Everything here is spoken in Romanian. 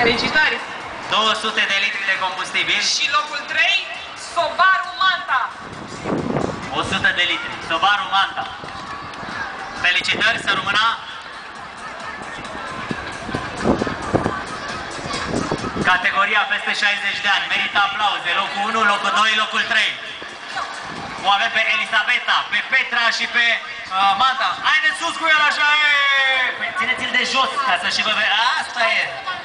Felicitări! 200 de litri de combustibil. Și locul 3, Sobaru Manta. 100 de litri, Sobaru Manta. Felicitări, să rămână. Categoria peste 60 de ani, merită aplauze. Locul 1, locul 2, locul 3. O avem pe Elizabeta, pe Petra și pe Manta. Haideți sus cu el așa! Păi țineți-l de jos ca să și vă vede. Asta e!